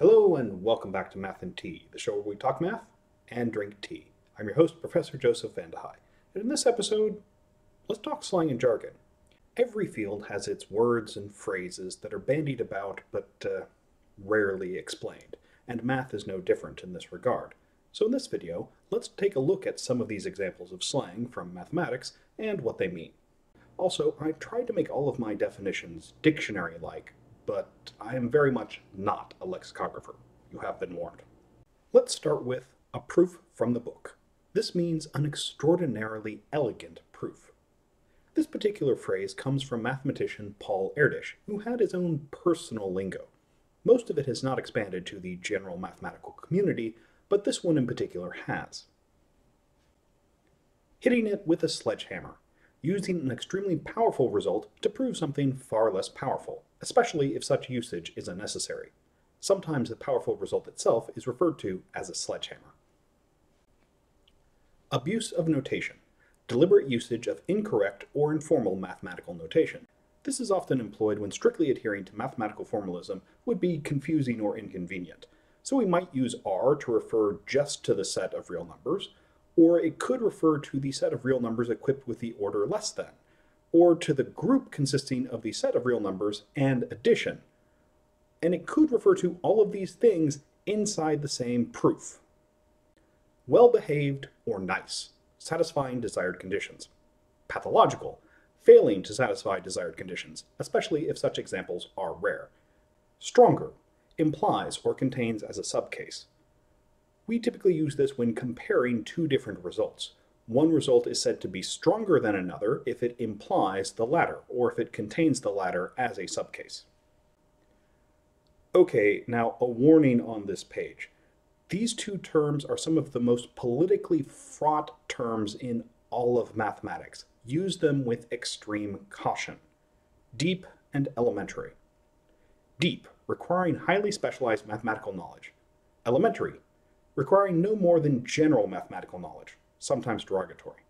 Hello and welcome back to Math and Tea, the show where we talk math and drink tea. I'm your host, Professor Joseph Vandehey, and in this episode, let's talk slang and jargon. Every field has its words and phrases that are bandied about but rarely explained, and math is no different in this regard. So in this video, let's take a look at some of these examples of slang from mathematics and what they mean. Also, I tried to make all of my definitions dictionary-like, but I am very much not a lexicographer. You have been warned. Let's start with a proof from the book. This means an extraordinarily elegant proof. This particular phrase comes from mathematician Paul Erdős, who had his own personal lingo. Most of it has not expanded to the general mathematical community, but this one in particular has. Hitting it with a sledgehammer. Using an extremely powerful result to prove something far less powerful, especially if such usage is unnecessary. Sometimes the powerful result itself is referred to as a sledgehammer. Abuse of notation. Deliberate usage of incorrect or informal mathematical notation. This is often employed when strictly adhering to mathematical formalism would be confusing or inconvenient. So we might use R to refer just to the set of real numbers, or it could refer to the set of real numbers equipped with the order less than, or to the group consisting of the set of real numbers and addition. And it could refer to all of these things inside the same proof. Well-behaved or nice, satisfying desired conditions. Pathological, failing to satisfy desired conditions, especially if such examples are rare. Stronger, implies or contains as a subcase. We typically use this when comparing two different results. One result is said to be stronger than another if it implies the latter, or if it contains the latter as a subcase. Okay, now a warning on this page. These two terms are some of the most politically fraught terms in all of mathematics. Use them with extreme caution. Deep and elementary. Deep, requiring highly specialized mathematical knowledge. Elementary, requiring no more than general mathematical knowledge, sometimes derogatory.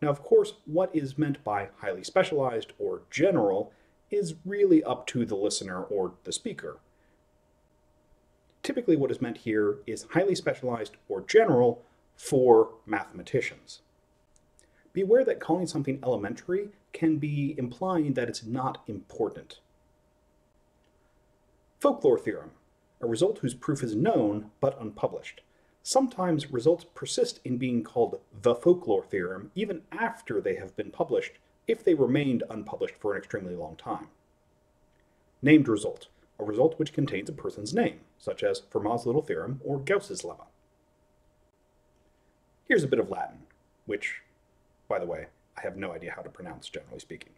Now, of course, what is meant by highly specialized or general is really up to the listener or the speaker. Typically, what is meant here is highly specialized or general for mathematicians. Beware that calling something elementary can be implying that it's not important. Folklore theorem, a result whose proof is known but unpublished. Sometimes results persist in being called the folklore theorem even after they have been published, if they remained unpublished for an extremely long time. Named result, a result which contains a person's name, such as Fermat's Little Theorem or Gauss's lemma. Here's a bit of Latin, which, by the way, I have no idea how to pronounce, generally speaking.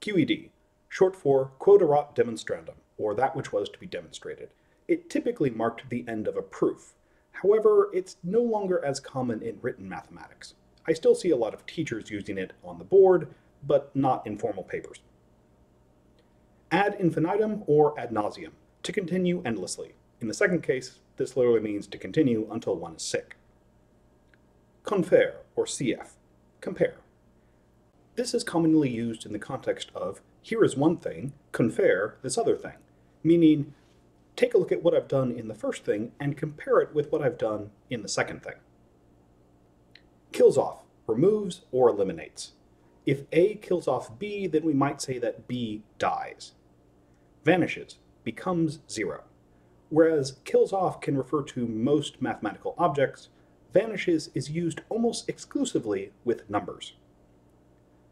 QED, short for quod erat demonstrandum, or that which was to be demonstrated. It typically marked the end of a proof. However, it's no longer as common in written mathematics. I still see a lot of teachers using it on the board, but not in formal papers. Ad infinitum or ad nauseam, to continue endlessly. In the second case, this literally means to continue until one is sick. Confere or cf, compare. This is commonly used in the context of, here is one thing, confere this other thing, meaning take a look at what I've done in the first thing and compare it with what I've done in the second thing. Kills off, removes, or eliminates. If A kills off B, then we might say that B dies. Vanishes, becomes zero. Whereas kills off can refer to most mathematical objects, vanishes is used almost exclusively with numbers.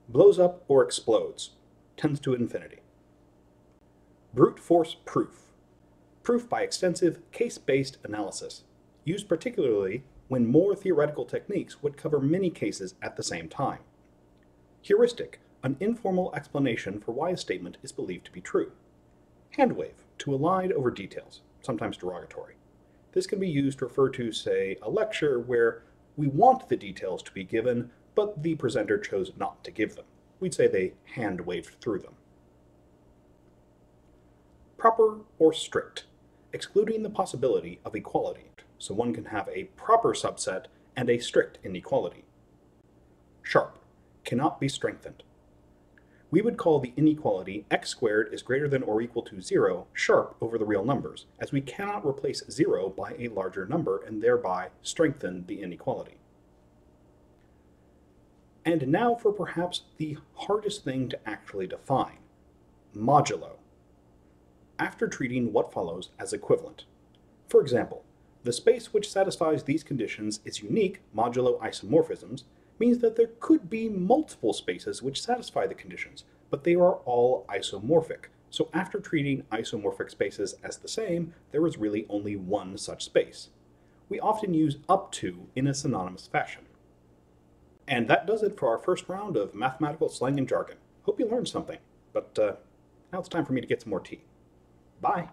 Blows up or explodes, tends to infinity. Brute force proof. Proof by extensive, case-based analysis, used particularly when more theoretical techniques would cover many cases at the same time. Heuristic, an informal explanation for why a statement is believed to be true. Handwave, to elide over details, sometimes derogatory. This can be used to refer to, say, a lecture where we want the details to be given, but the presenter chose not to give them. We'd say they hand-waved through them. Proper or strict, excluding the possibility of equality, so one can have a proper subset and a strict inequality. Sharp, cannot be strengthened. we would call the inequality x squared is greater than or equal to 0 sharp over the real numbers, as we cannot replace 0 by a larger number and thereby strengthen the inequality. And now for perhaps the hardest thing to actually define, modulo, after treating what follows as equivalent. For example, the space which satisfies these conditions is unique modulo isomorphisms means that there could be multiple spaces which satisfy the conditions, but they are all isomorphic. So after treating isomorphic spaces as the same, there is really only one such space. We often use up to in a synonymous fashion. And that does it for our first round of mathematical slang and jargon. Hope you learned something, but now it's time for me to get some more tea. Bye!